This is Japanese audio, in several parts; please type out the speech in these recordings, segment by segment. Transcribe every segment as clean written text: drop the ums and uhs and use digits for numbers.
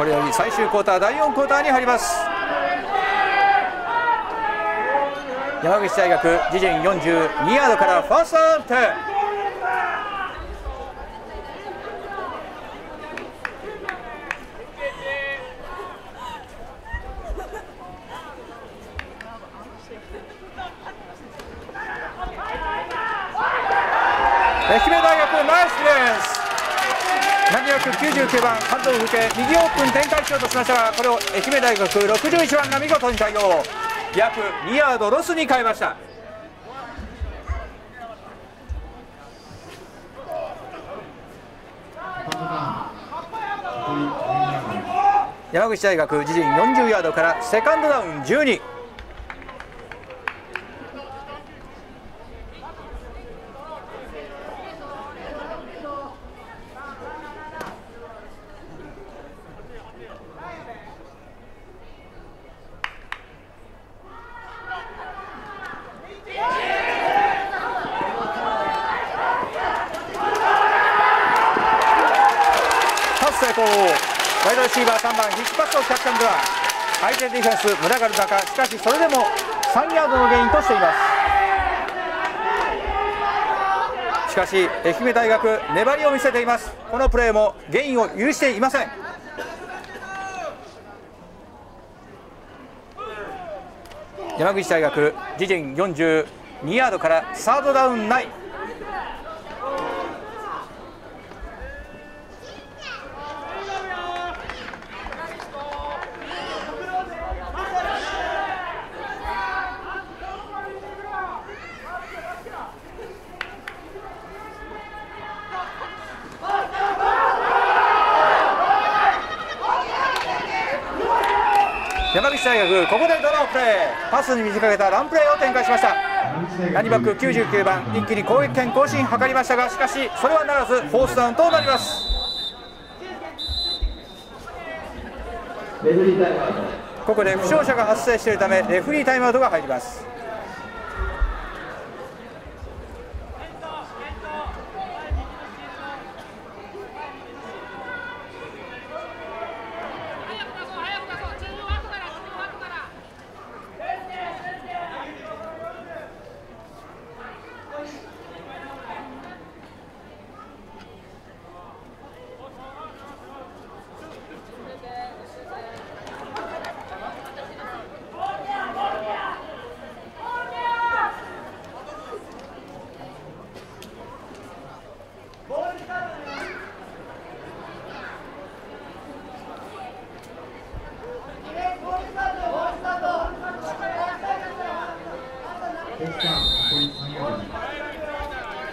これより最終クォーター第4クォーターに入ります。山口大学自陣42ヤードからファーストアウト。愛媛大学ナイスです。799番ハンドを受け右オープン展開しようとしましたが、これを愛媛大学61番が見事に対応、約2ヤードロスに変えました。山口大学自陣40ヤードからセカンドダウン12。ワイドレシーバー3番ヒッチパスをキャッチアンドラン、相手ディフェンス群がる中、しかしそれでも3ヤードのゲインとしています。しかし愛媛大学粘りを見せています。このプレーもゲインを許していません。山口大学自陣42ヤードからサードダウンない。山口大学、ここでドロープレー、パスに見せかけたランプレーを展開しました。ランニバック99番一気に攻撃権更新を図りましたが、しかしそれはならずフォースダウンとなります。ここで負傷者が発生しているためレフリータイムアウトが入ります。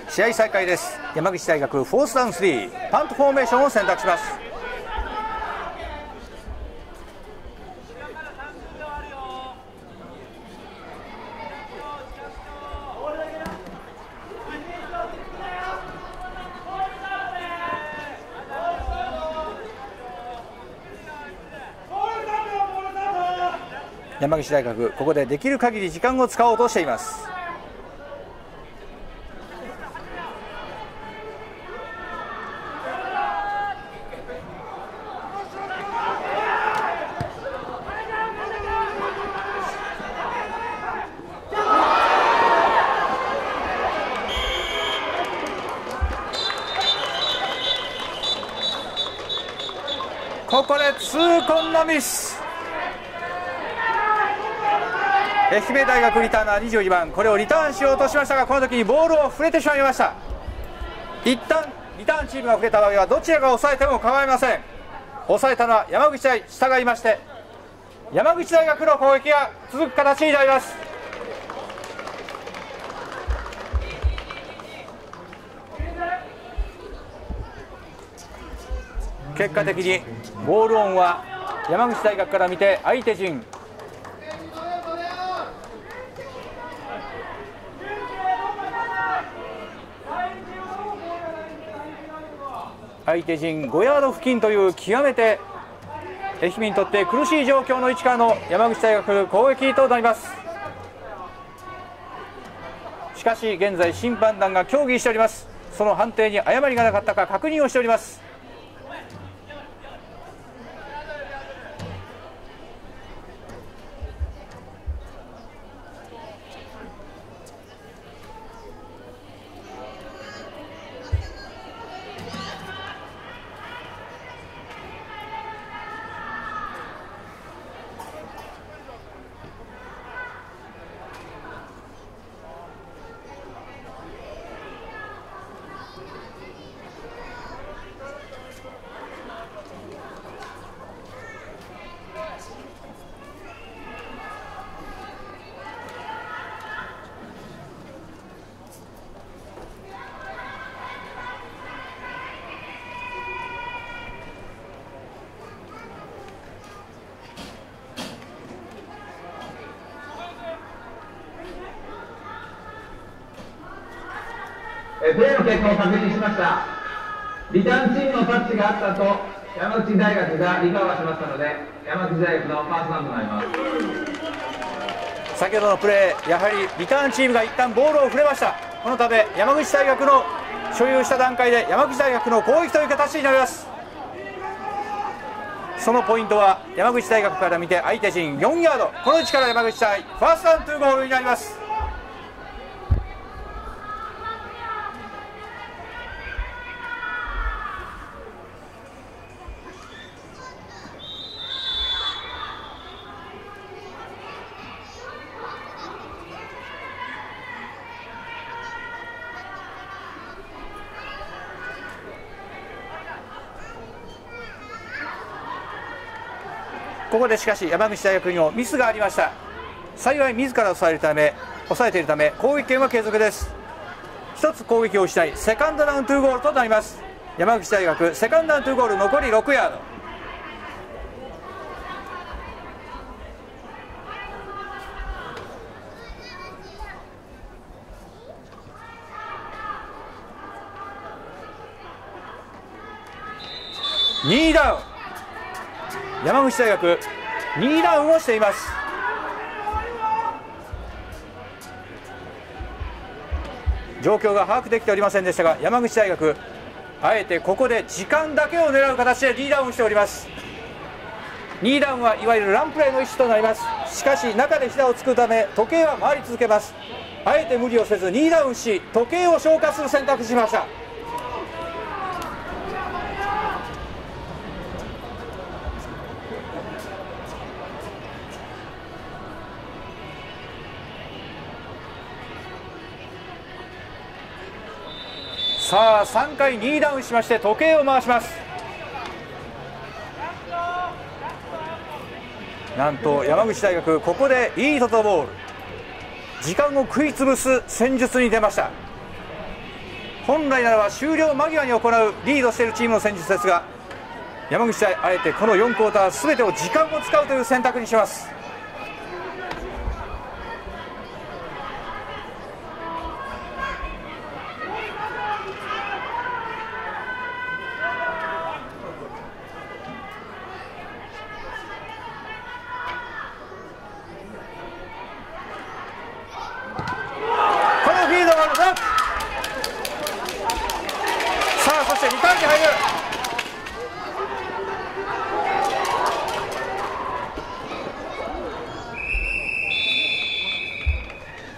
試合再開です。山口大学フォースダウン3、パントフォーメーションを選択します。山口大学、ここでできる限り時間を使おうとしています。ここで痛恨のミス。愛媛大学リターナー22番、これをリターンしようとしましたが、この時にボールを触れてしまいました。一旦リターンチームが触れた場合はどちらが抑えても構いません。抑えたのは山口大、従いまして山口大学の攻撃が続く形になります。結果的にボールオンは山口大学から見て相手陣、5ヤード付近という極めて愛媛にとって苦しい状況の位置からの山口大学攻撃となります。しかし現在審判団が協議しております。その判定に誤りがなかったか確認をしております。プレーの結果を確認しました。リターンチームのタッチがあったと山口大学がリカバーしましたので、山口大学のファーストダウンとなります。先ほどのプレー、やはりリターンチームが一旦ボールを触れました。このため山口大学の所有した段階で山口大学の攻撃という形になります。そのポイントは山口大学から見て相手陣4ヤード、この位置から山口対ファーストダウンというゴールになります。ここでしかし山口大学にもミスがありました。幸い自ら抑えているため攻撃権は継続です。一つ攻撃を失い、セカンドダウン2ゴールとなります。山口大学セカンドダウン2ゴール、残り6ヤード。2ダウン、山口大学2ダウンをしています。状況が把握できておりませんでしたが、山口大学あえてここで時間だけを狙う形で2ダウンしております。2ダウンはいわゆるランプレーの一種となります。しかし中で膝をつくため時計は回り続けます。あえて無理をせず2ダウンし、時計を消化する選択をしました。さあ3回2ダウンしまして時計を回します。なんと山口大学ここでいいトトボール、時間を食い潰す戦術に出ました。本来ならば終了間際に行うリードしているチームの戦術ですが、山口大あえてこの4クォーターすべてを時間を使うという選択にします。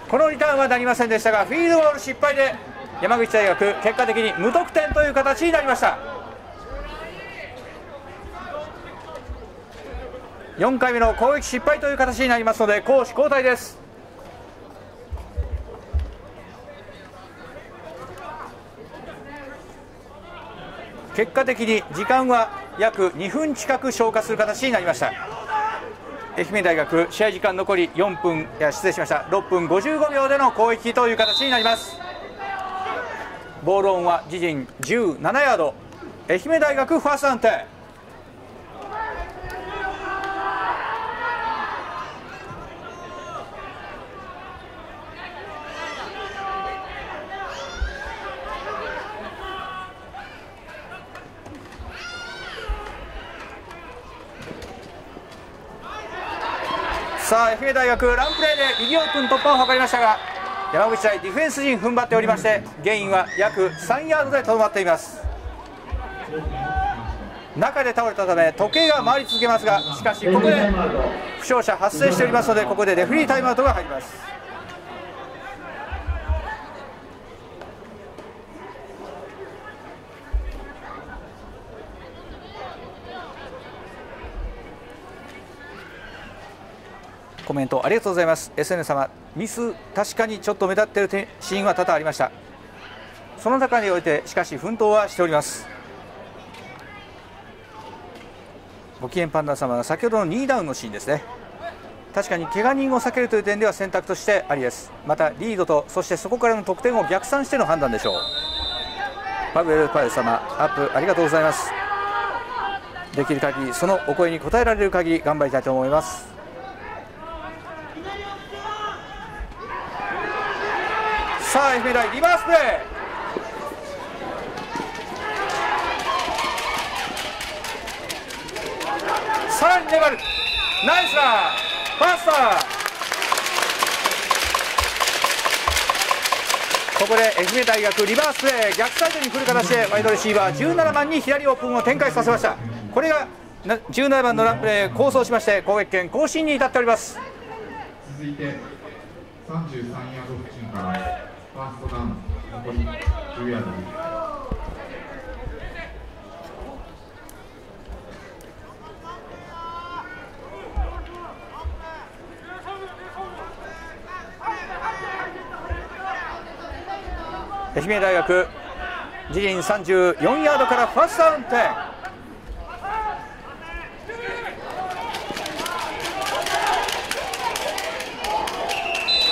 このリターンはなりませんでしたが、フィールドゴール失敗で山口大学結果的に無得点という形になりました。4回目の攻撃失敗という形になりますので、攻守交代です。結果的に時間は約2分近く消化する形になりました。愛媛大学試合時間残り4分、いや失礼しました、6分55秒での攻撃という形になります。ボールオンは自陣17ヤード、愛媛大学ファーストアンテ。さあ、愛媛大学ランプレーで右オープン突破を図りましたが、山口大ディフェンス陣踏ん張っておりまして、ゲインは約3ヤードでとどまっています。中で倒れたため時計が回り続けますが、しかしここで負傷者発生しておりますので、ここでレフリータイムアウトが入ります。コメントありがとうございます。 SN 様、ミス確かにちょっと目立っているシーンは多々ありました。その中においてしかし奮闘はしております。ご機嫌パンダ様は先ほどの2ダウンのシーンですね。確かに怪我人を避けるという点では選択としてありです。またリードと、そしてそこからの得点を逆算しての判断でしょう。パブエルパイ様、アップありがとうございます。できる限りそのお声に応えられる限り頑張りたいと思います。さあ、愛媛大リバースプレー。さらに粘る、ナイスラン、ファーストここで愛媛大学リバースプレー、逆サイドに来る形でワイドレシーバー17番に左オープンを展開させました。これが17番のランプレー構想しまして攻撃権更新に至っております。続いて33ヤード付近からファーストダウン残り10ヤード。愛媛大学自陣34ヤードからファーストダウン点。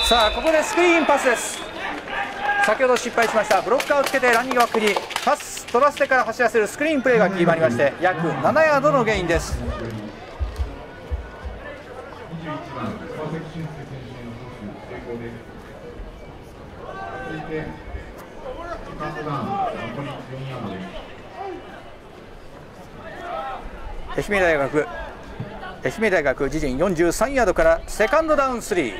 さあここでスクリーンパスです。先ほど失敗しましたブロッカーをつけてランニングバックにパス取らせてから走らせるスクリーンプレーが決まりまして約7ヤードのゲインです。愛媛大学自陣43ヤードからセカンドダウン3。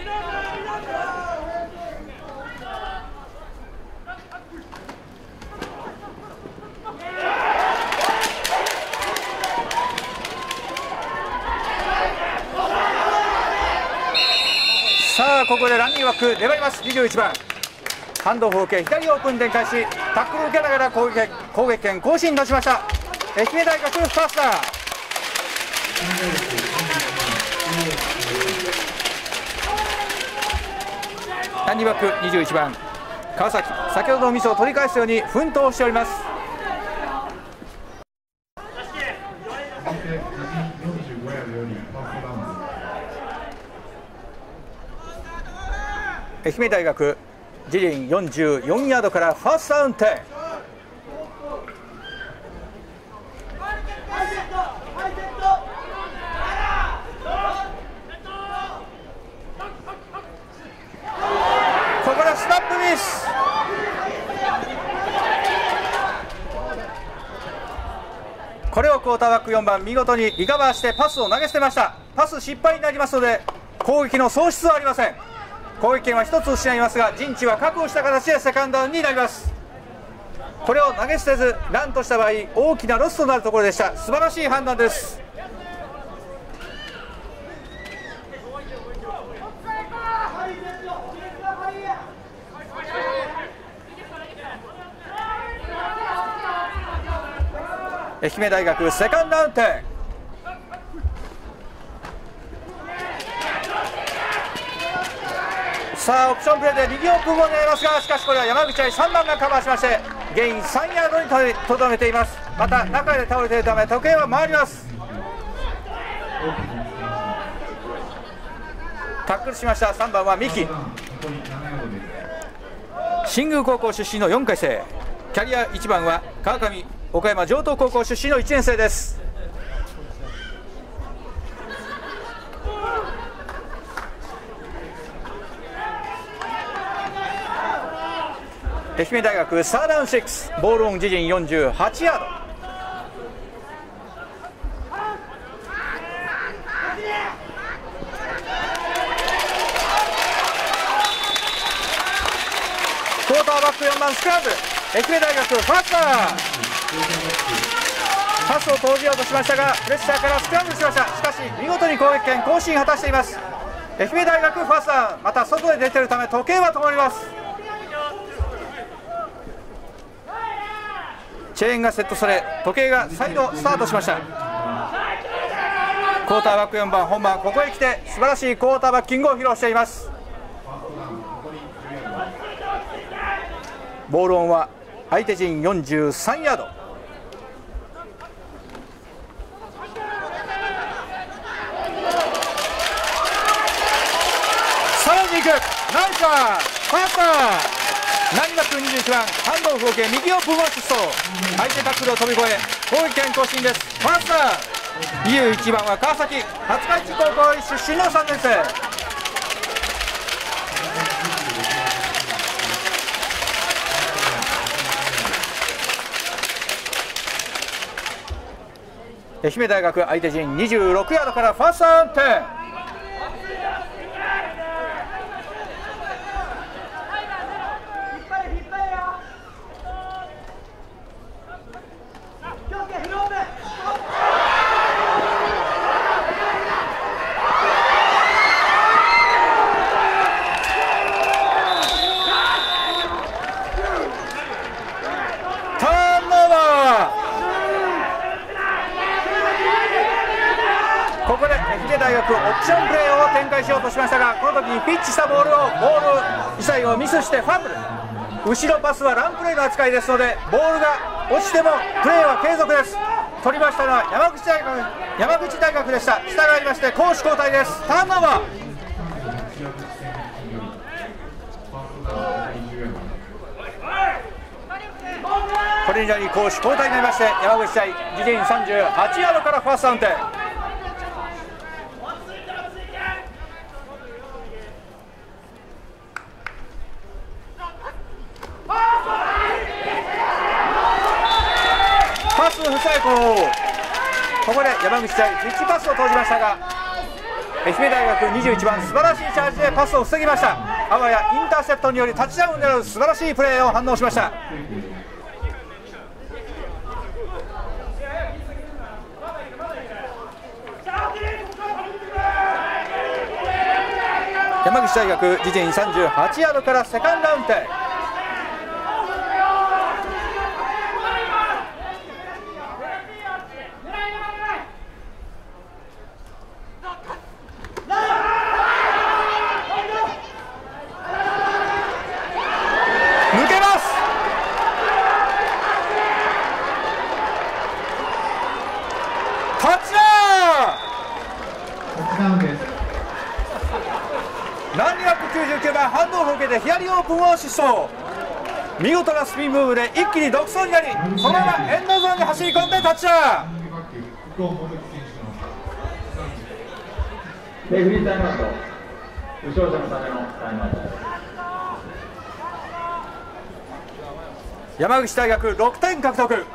さあここでランニングバック粘ります。21番ハンドオフを受け左オープン展開しタックルを受けながら攻撃権更新出しました。愛媛大学ファースター。ランニングバック21番川崎、先ほどのミスを取り返すように奮闘しております。愛媛大学自陣44ヤードからファーストダウン点。これをクォーターバック4番見事にリカバーしてパスを投げ捨てました。パス失敗になりますので攻撃の喪失はありません。攻撃権は1つ失いますが陣地は確保した形でセカンドダウンになります。これを投げ捨てずランとした場合大きなロスとなるところでした。素晴らしい判断です。愛媛大学セカンドダウン点。さあオプションプレーで右オープンを狙いますがしかしこれは山口愛3番がカバーしましてゲイン3ヤードにとどめています。また中で倒れているため時計は回ります。タックルしました3番は三木、新宮高校出身の4回生、キャリア1番は川上、岡山城東高校出身の1年生です。愛媛大学サーダウン6、ボールオン自陣48ヤード。クォーターバック4番スクラブ、愛媛大学ファースター。パスを投じようとしましたがプレッシャーからスクラムしました。しかし見事に攻撃権更新果たしています。愛媛大学ファースター、また外へ出ているため時計は止まります。チェーンがセットされ時計が再度スタートしました。クォーターバック4番本番ここへ来て素晴らしいクォーターバッキングを披露しています。ボールオンは相手陣43ヤード。ナイスパスランニングバック21番ハンドオフを受け右オープンを失踪、相手タックルを飛び越え攻撃権更新です。ファースター21番は川崎、廿日市高校出身の3年生。愛媛大学相手陣26ヤードからファーストアウト。後ろパスはランプレーの扱いですので、ボールが落ちてもプレーは継続です。取りましたのは山口大学でした。従いまして攻守交代です。ターンオーバー。これにより攻守交代になりまして、山口大自陣38ヤードからファーストアウト。ここで山口大ピッチパスを投じましたが、愛媛大学21番素晴らしいチャージでパスを防ぎました。あわやインターセプトによりタッチダウンを狙う素晴らしいプレーを反応しました。山口大学自陣38ヤードからセカンドダウンテ。見事なスピンムーブで一気に独走になり、そのままエンドゾーンに走り込んでタッチダウン。山口大学6点獲得。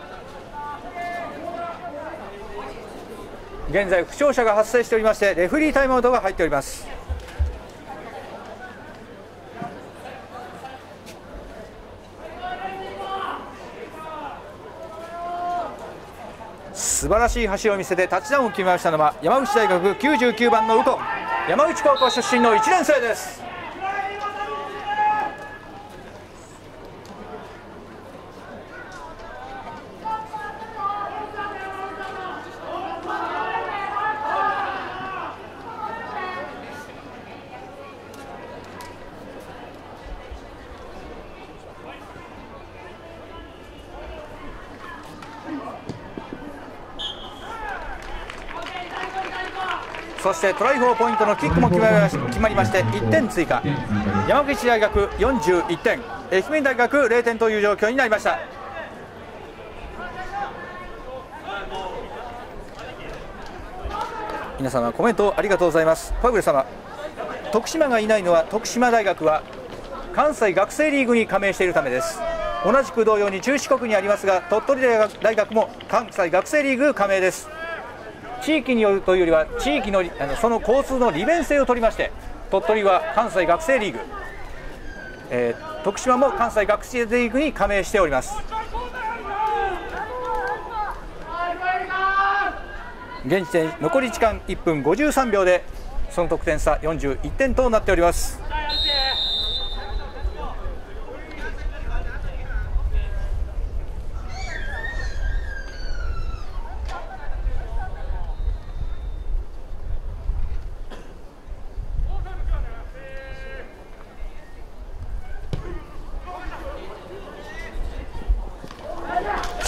現在負傷者が発生しておりまして、レフリータイムアウトが入っております。素晴らしい走りを見せてタッチダウンを決めましたのは山口大学99番の宇都、山口高校出身の1年生です。そしてトライ4ポイントのキックも決まりまして1点追加、山口大学41点、愛媛大学0点という状況になりました。皆様コメントありがとうございます。ファブレ様、徳島がいないのは徳島大学は関西学生リーグに加盟しているためです。同じく同様に中四国にありますが、鳥取大学も関西学生リーグ加盟です。地域によるというよりは地域のその交通の利便性を取りまして、鳥取は関西学生リーグ、徳島も関西学生リーグに加盟しております。現時点残り時間1分53秒で、その得点差41点となっております。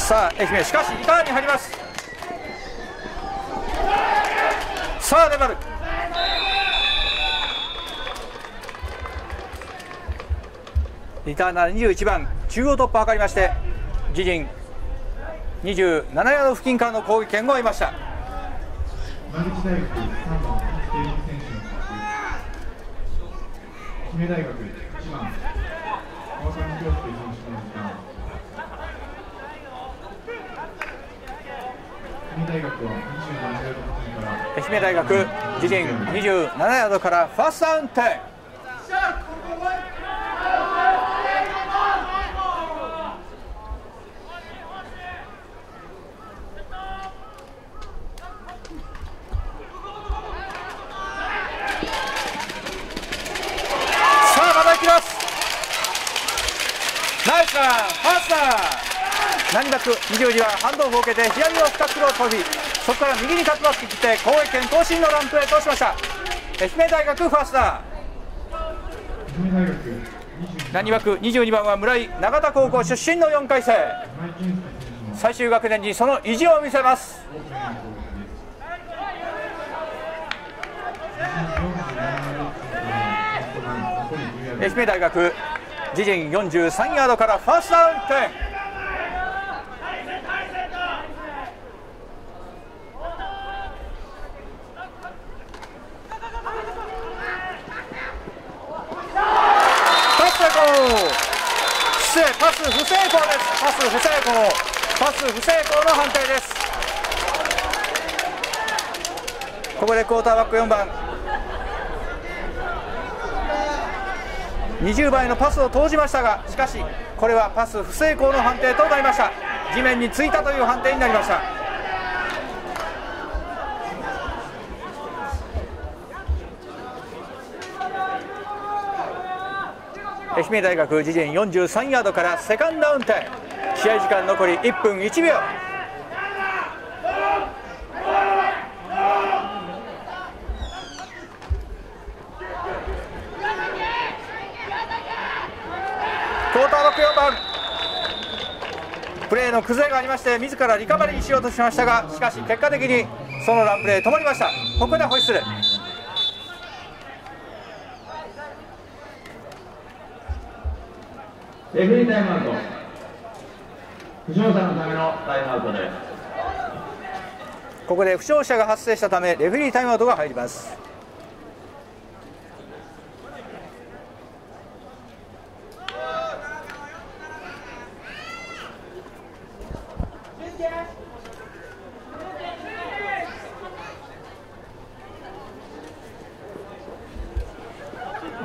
さあ愛媛、しかしリターンに入ります。さあ粘る。リターンは21番中央突破を図りまして、自陣27ヤード付近からの攻撃権を得ました。愛媛大学、自陣27ヤードからファーストダウンテイ。ナイスランファースター難なく20時はハンドオフを受けて左を深くロー飛び、そこから右にカットバック切って攻撃権更新のランプへ通しました。愛媛大学ファースター難枠22番は村井永田高校出身の4回生、最終学年にその意地を見せます。愛媛大学自陣43ヤードからファーストダウンテン。パス不成功の判定です。ここでクォーターバック4番20倍のパスを投じましたが、しかしこれはパス不成功の判定となりました。地面についたという判定になりました。愛媛大学自陣43ヤードからセカンドダウンテン。試合時間残り1分1秒。プレーの崩れがありまして自らリカバリーしようとしましたが、しかし結果的にそのランプレー止まりました。ここでホイッスル。レフェリータイムアウト、負傷者のためのタイムアウトです。ここで負傷者が発生したためレフェリータイムアウトが入ります。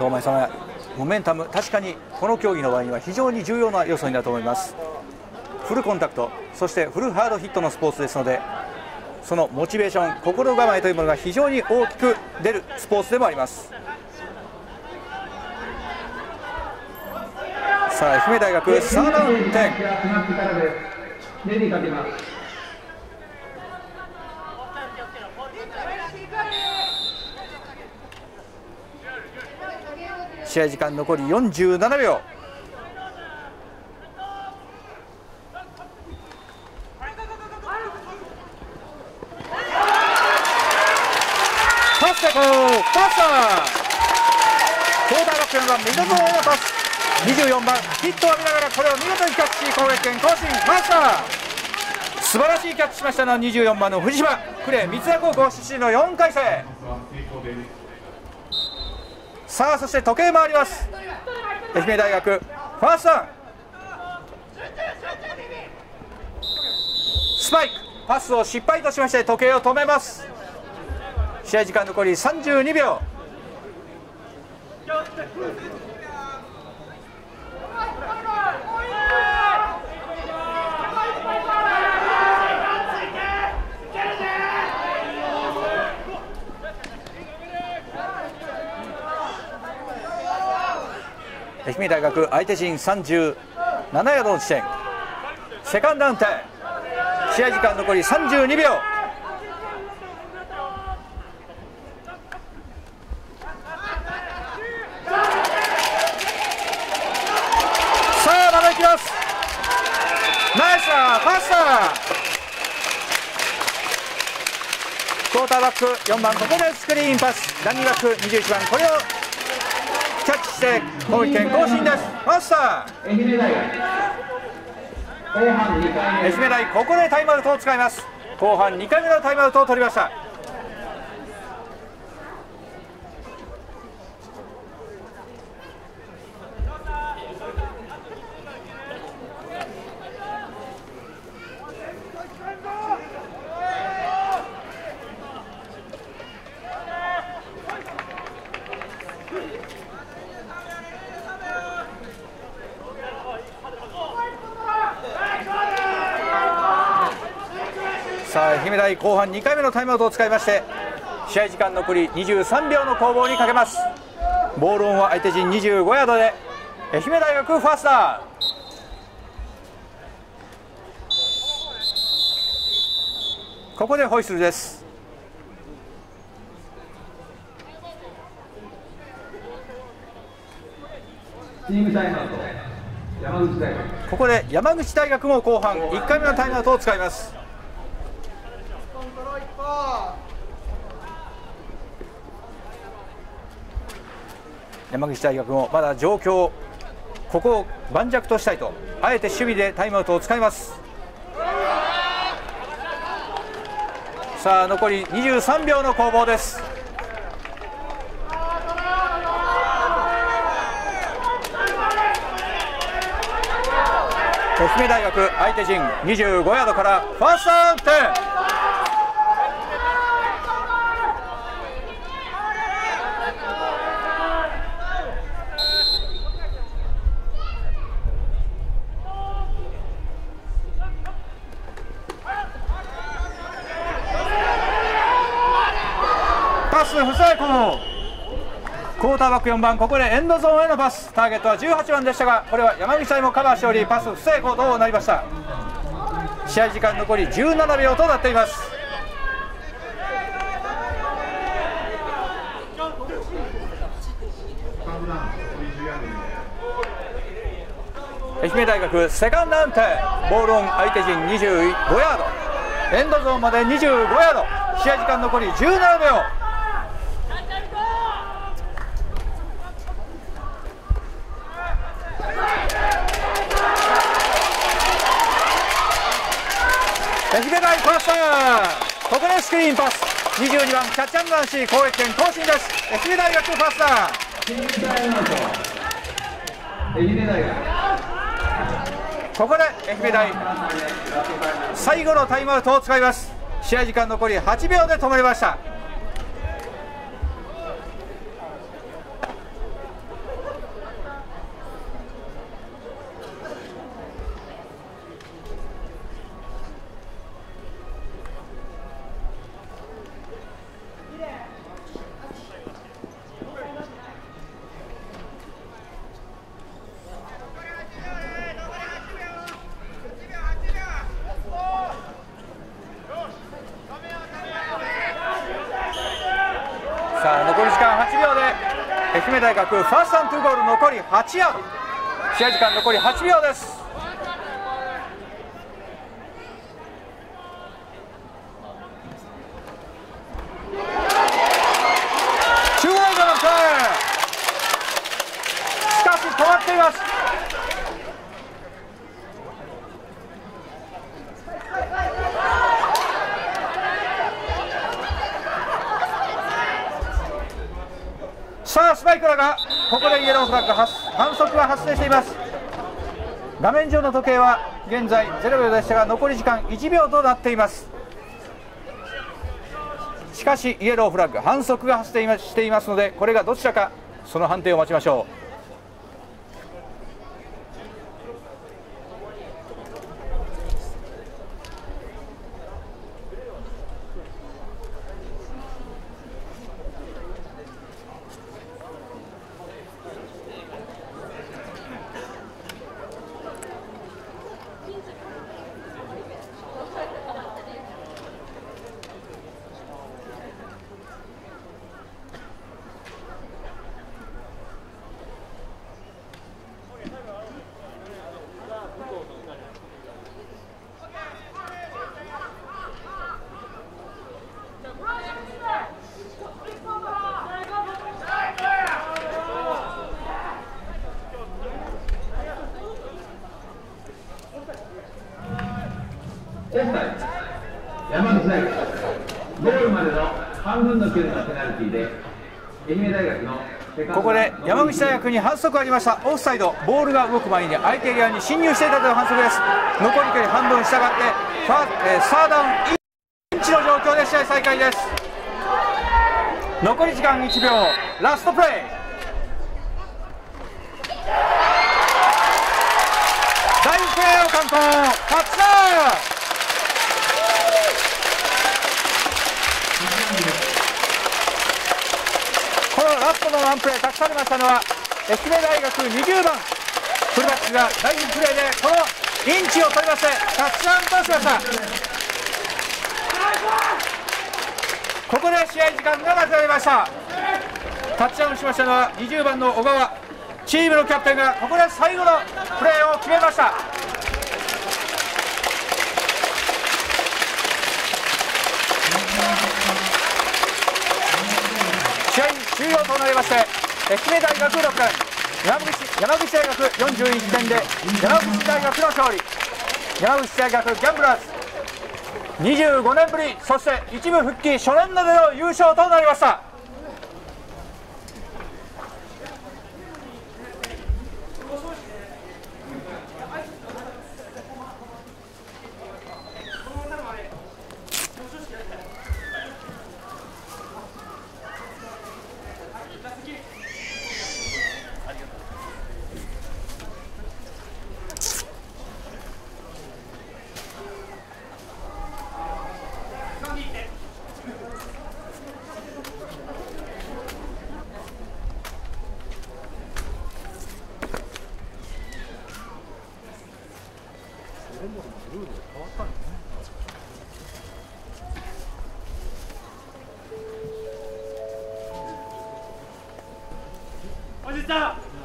堂前様、モメンタム、確かにこの競技の場合には非常に重要な要素になると思います。フルコンタクト、そしてフルハードヒットのスポーツですので、そのモチベーション、心構えというものが非常に大きく出るスポーツでもあります。さあ愛媛大学サーダウン10。試合時間残り47秒。パスでこうパスだ。クォーターバック4番ミドルのパス、24番ヒットを見ながらこれを見事にキャッチし攻撃権更新。パスだ、素晴らしいキャッチしましたのは24番の藤島、呉三田高校出身の4回生。さあそして時計回ります。愛媛大学ファーストダウンスパイク、パスを失敗としまして時計を止めます。試合時間残り32秒。愛媛大学相手陣37ヤードの地点、セカンドダウンテン。試合時間残り32秒。さあまだいきます。ナイスパスだ。クォーターバック4番、ここでスクリーンパス、ランニングバック21番、これをキャッチして攻撃権更新です。ファースター愛媛大、ここでタイムアウトを使います。後半2回目のタイムアウトを取りました。愛媛大、後半2回目のタイムアウトを使いまして試合時間残り23秒の攻防にかけます。ボールオンは相手陣25ヤードで愛媛大学ファースター。ここでホイッスルです。ここで山口大学も後半1回目のタイムアウトを使います。山口大学もまだ状況、ここを盤石としたいとあえて守備でタイムアウトを使います。さあ残り23秒の攻防です。愛媛大学相手陣25ヤードからファーストアウト。パス不成功。クォーターバック4番、ここでエンドゾーンへのパス、ターゲットは18番でしたが、これは山口大もカバーしており、パス不成功となりました。試合時間残り17秒となっています。愛媛大学セカンドアンテ、ボールオン相手陣25ヤード、エンドゾーンまで25ヤード、試合時間残り17秒。愛媛大ファースター、ここでスクリーンパス、22番キャッチャンダンシー、攻撃権更新です。愛媛大学ファースター、ここで愛媛大最後のタイムアウトを使います。試合時間残り8秒で止まりました。さあ残り時間8秒で愛媛大学ファーストアンドゴール、残り8ヤード、試合時間残り8秒です。中央へのバック、しかし止まっています。さあスパイクラがここでイエローフラッグ、反則が発生しています。画面上の時計は現在0秒でしたが、残り時間1秒となっています。しかしイエローフラッグ、反則が発生していますので、これがどちらかその判定を待ちましょう。山口大学、ゴールまでの半分の距離のペナルティーで愛媛大学のセカンド、ここで山口大学に反則がありました。オフサイド、ボールが動く前に相手エリアに侵入していたという反則です。残り距離半分、したがってサーダウンインチの状況で試合再開です。残り時間1秒、ラストプレー、大プレーを完投、勝ちだ。このラストのワンプレー、託されましたのは愛媛大学20番古橋が第2プレーでこのインチを取りましてタッチアウトしました。ここで試合時間がなくなりました。タッチアウトしましたのは20番の小川、チームのキャプテンがここで最後のプレーを決めました。試合終了となりまして、愛媛大学6点、山口大学41点で山口大学の勝利。山口大学ギャンブラーズ25年ぶり、そして一部復帰初年度での優勝となりました。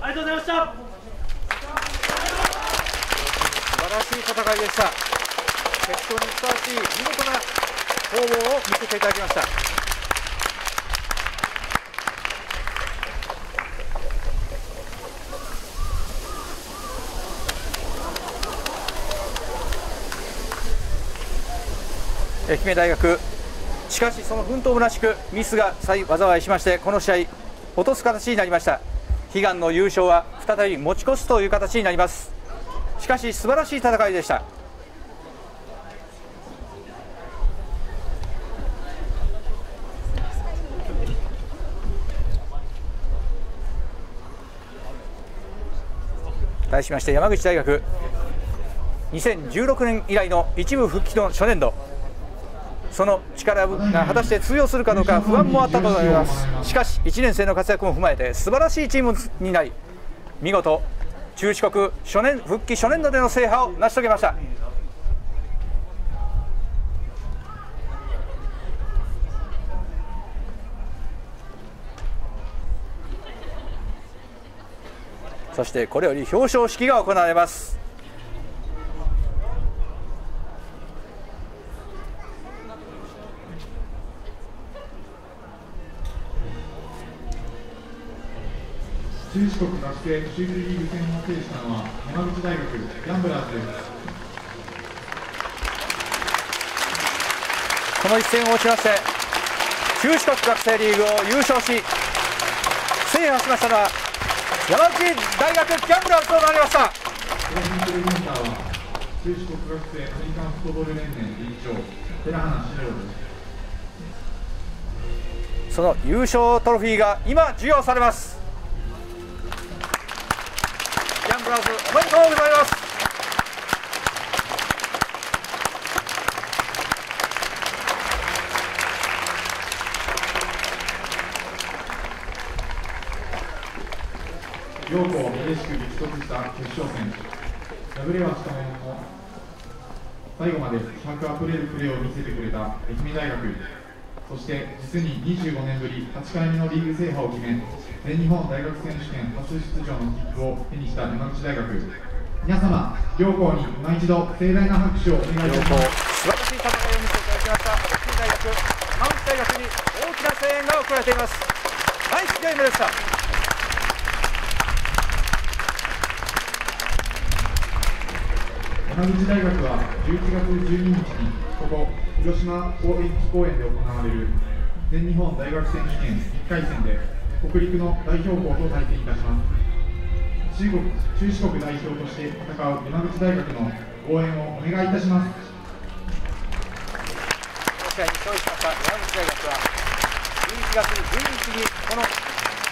愛媛大学、しかしその奮闘むなしくミスが災いしまして、この試合落とす形になりました。悲願の優勝は再び持ち越すという形になります。しかし素晴らしい戦いでした。題しまして、山口大学2016年以来の一部復帰の初年度、その力が果たして通用するかどうか不安もあったと思います。しかし1年生の活躍も踏まえて素晴らしいチームになり、見事中四国復帰初年度での制覇を成し遂げました。そしてこれより表彰式が行われます。中四国学生シューズリーグ戦を制したのは山口大学ギャンブラーズです。この一戦を打ちまして中四国学生リーグを優勝し制覇しましたのは山口大学ギャンブラーズとなりました。プレゼンターは中四国学生アメリカンフットボール連盟理事長寺花史郎です。その優勝トロフィーが今授与されます。おめでとうございます。両校激しく激突した決勝戦、敗れはしたものの最後まで気迫あふれるプレーを見せてくれた愛媛大学、そして実に25年ぶり8回目のリーグ制覇を決め、全日本大学選手権初出場の切符を手にした山口大学、皆様両校に今一度盛大な拍手をお願いいたします。素晴らしい戦いを見せていただきました。愛媛大学、山口大学に大きな声援が送られています。ナイスゲームでした。山口大学は11月12日にここ広島広域公園で行われる全日本大学選手権1回戦で北陸の代表校と対戦いたします。中四国代表として戦う山口大学の応援をお願いいたします。この試合に勝利しました山口大学は11月12日にこの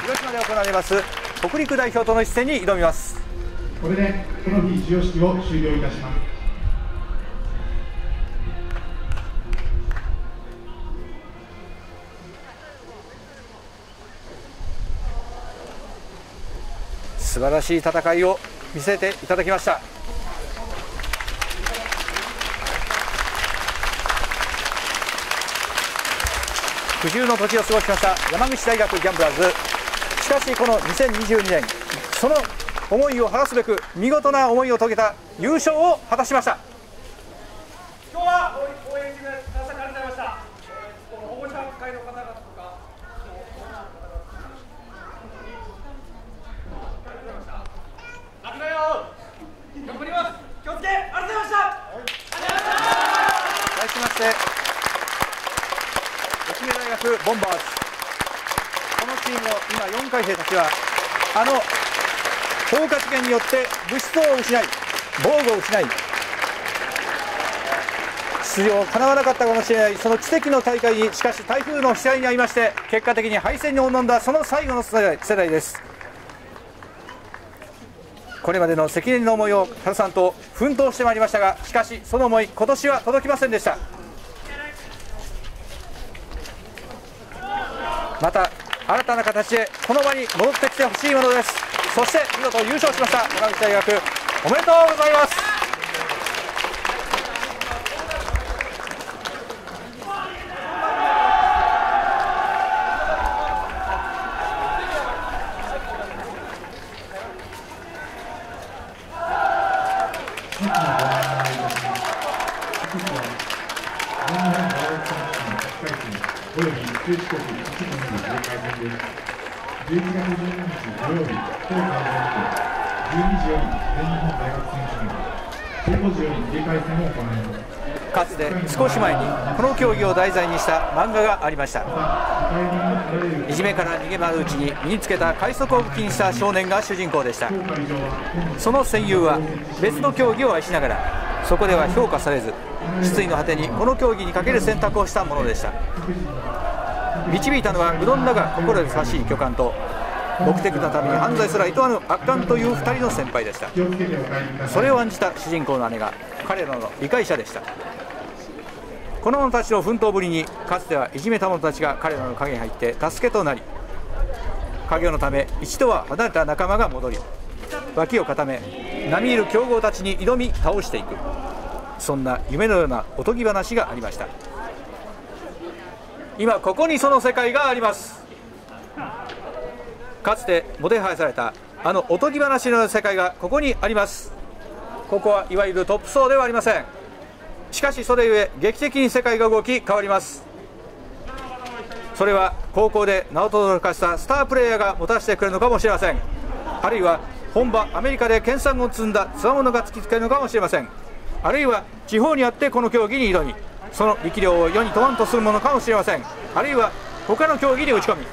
広島で行われます北陸代表との一戦に挑みます。これでトロフィー授与式を終了いたします。素晴らしい戦いを見せていただきました。苦渋の時を過ごしました山口大学ギャンブラーズ。しかしこの2022年、その思いを晴らすべく見事な思いを遂げた優勝を果たしました。今日は応援してくださりありがとうございました。保護者会の方々とか、泣くなよ、頑張ります。気をつけ、ありがとうございました。はい、ありがとうございました。続きまして。愛媛大学ボンバーズ、このチームの今4回生たちは放火事件によって物質を失い防具を失い出場かなわなかったかもしれないその奇跡の大会に、しかし台風の被災に遭いまして結果的に敗戦に及んだその最後の世代です。これまでの積年の思いを原さんと奮闘してまいりましたが、しかしその思い今年は届きませんでした。また新たな形でこの場に戻ってきてほしいものです。そして見事優勝しました山口大学、おめでとうございます。かつて少し前にこの競技を題材にした漫画がありました。いじめから逃げ回るうちに身につけた快速を武器にした少年が主人公でした。その戦友は別の競技を愛しながらそこでは評価されず、失意の果てにこの競技にかける選択をしたものでした。導いたのはうどんらが心優しい巨漢と、目的のために犯罪すら厭わぬ悪漢という2人の先輩でした。それを案じた主人公の姉が彼らの理解者でした。この者たちの奮闘ぶりに、かつてはいじめた者たちが彼らの影に入って助けとなり、家業のため一度は離れた仲間が戻り脇を固め、並みいる強豪たちに挑み倒していく、そんな夢のようなおとぎ話がありました。今ここにその世界があります。かつてもてはやされたおとぎ話の世界がここにあります。ここはいわゆるトップ層ではありません。しかしそれゆえ劇的に世界が動き変わります。それは高校で名を轟かしたスタープレーヤーがもたらしてくれるのかもしれません。あるいは本場アメリカで研鑽を積んだ強者が突きつけるのかもしれません。あるいは地方にあってこの競技に挑み、その力量を世に問わんとするものかもしれません。あるいは他の競技に打ち込み、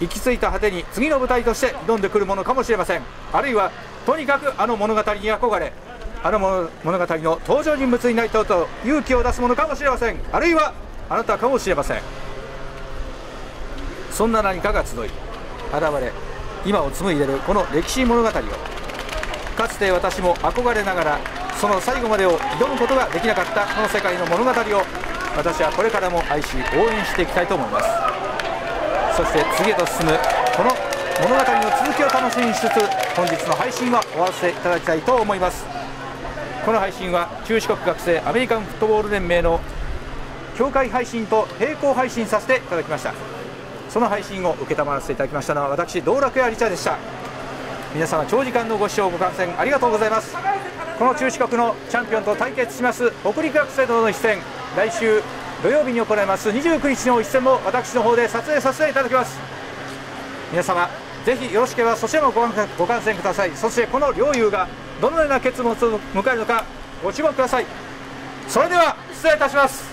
行き着いた果てに次の舞台として挑んでくるものかもしれません。あるいはとにかく物語に憧れ、物語の登場人物になりたいと勇気を出すものかもしれません。あるいはあなたかもしれません。そんな何かが集い現れ、今を紡いでるこの歴史物語を、かつて私も憧れながらその最後までを挑むことができなかったこの世界の物語を、私はこれからも愛し応援していきたいと思います。そして次へと進むこの物語の続きを楽しみにしつつ、本日の配信は終わらせていただきたいと思います。この配信は中四国学生アメリカンフットボール連盟の協会配信と並行配信させていただきました。その配信を承らせていただきましたのは私道楽屋リチャでした。皆様長時間のご視聴ご観戦ありがとうございます。この中四国のチャンピオンと対決します北陸学生との一戦、来週土曜日に行います29日の一戦も私の方で撮影させていただきます。皆様ぜひよろしければそちらもご観戦ください。そしてこの両雄がどのような結末を迎えるのかご注目ください。それでは失礼いたします。